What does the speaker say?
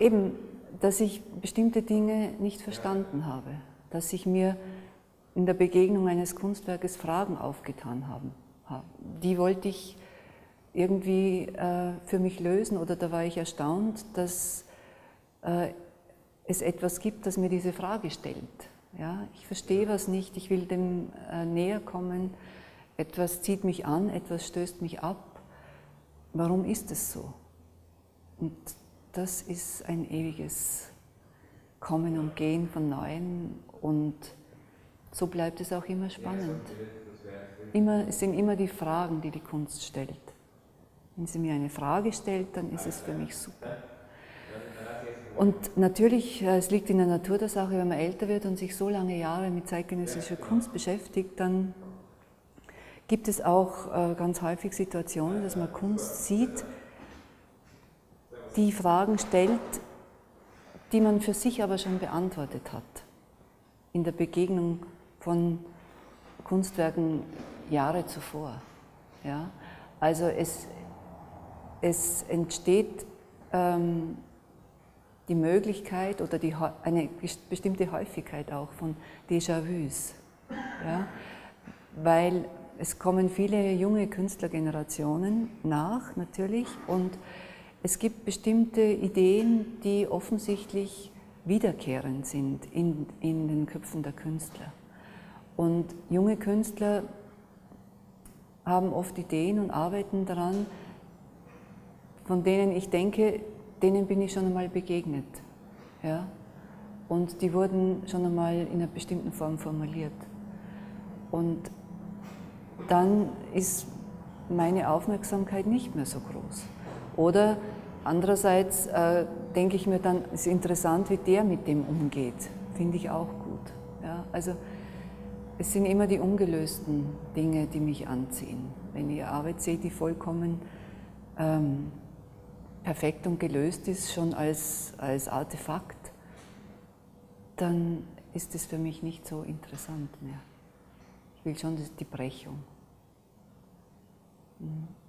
Eben, dass ich bestimmte Dinge nicht verstanden habe, dass ich mir in der Begegnung eines Kunstwerkes Fragen aufgetan haben. Die wollte ich irgendwie für mich lösen, oder da war ich erstaunt, dass es etwas gibt, das mir diese Frage stellt. Ja, ich verstehe was nicht, ich will dem näher kommen, etwas zieht mich an, etwas stößt mich ab. Warum ist es so? Und das ist ein ewiges Kommen und Gehen von Neuem, und so bleibt es auch immer spannend. Es sind immer die Fragen, die die Kunst stellt. Wenn sie mir eine Frage stellt, dann ist es für mich super. Und natürlich, es liegt in der Natur der Sache, wenn man älter wird und sich so lange Jahre mit zeitgenössischer Kunst beschäftigt, dann gibt es auch ganz häufig Situationen, dass man Kunst sieht, die Fragen stellt, die man für sich aber schon beantwortet hat. In der Begegnung von Kunstwerken Jahre zuvor. Ja? Also es entsteht die Möglichkeit oder eine bestimmte Häufigkeit auch von Déjà-vus. Ja? Weil es kommen viele junge Künstlergenerationen nach, natürlich, und es gibt bestimmte Ideen, die offensichtlich wiederkehrend sind in den Köpfen der Künstler. Und junge Künstler haben oft Ideen und arbeiten daran, von denen ich denke, denen bin ich schon einmal begegnet. Ja? Und die wurden schon einmal in einer bestimmten Form formuliert. Und dann ist meine Aufmerksamkeit nicht mehr so groß. Oder andererseits denke ich mir dann, es ist interessant, wie der mit dem umgeht. Finde ich auch gut. Ja? Also, es sind immer die ungelösten Dinge, die mich anziehen. Wenn ich eine Arbeit sehe, die vollkommen perfekt und gelöst ist, schon als Artefakt, dann ist es für mich nicht so interessant mehr. Ich will schon die Brechung. Mhm.